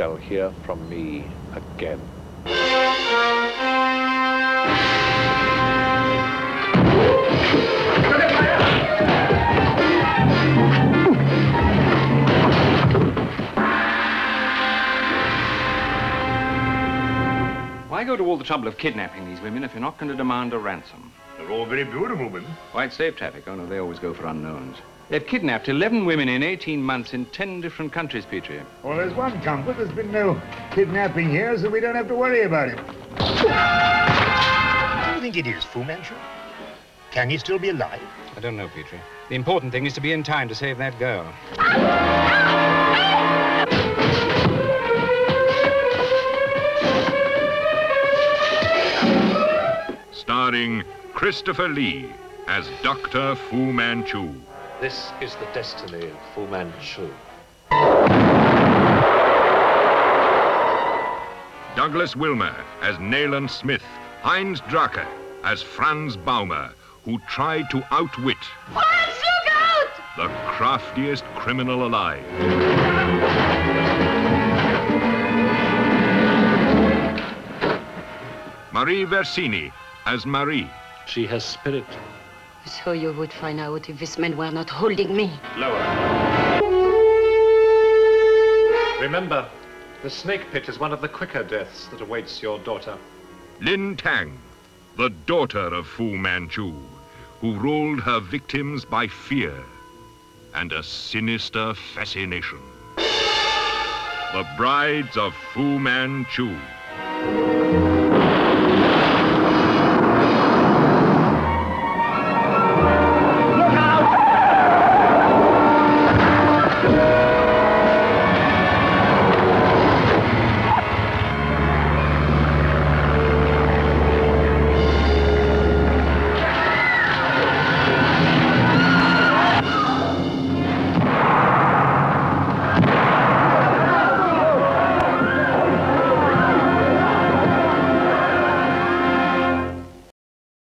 shall hear from me again. Why go to all the trouble of kidnapping these women if you're not going to demand a ransom? They're all very beautiful women. Quite safe traffic, oh no, they always go for unknowns. They've kidnapped 11 women in 18 months in 10 different countries, Petrie. Well, there's one comfort. There's been no kidnapping here, so we don't have to worry about it. What do you think it is, Fu Manchu? Can he still be alive? I don't know, Petrie. The important thing is to be in time to save that girl. Starring Christopher Lee as Dr. Fu Manchu. This is the destiny of Fu Manchu. Douglas Wilmer as Nayland Smith, Heinz Drache as Franz Baumer, who tried to outwit... Franz, look out! ...the craftiest criminal alive. Marie Versini as Marie. She has spirit. So you would find out if this man were not holding me. Lower. Remember, the snake pit is one of the quicker deaths that awaits your daughter. Lin Tang, the daughter of Fu Manchu, who ruled her victims by fear and a sinister fascination. The Brides of Fu Manchu.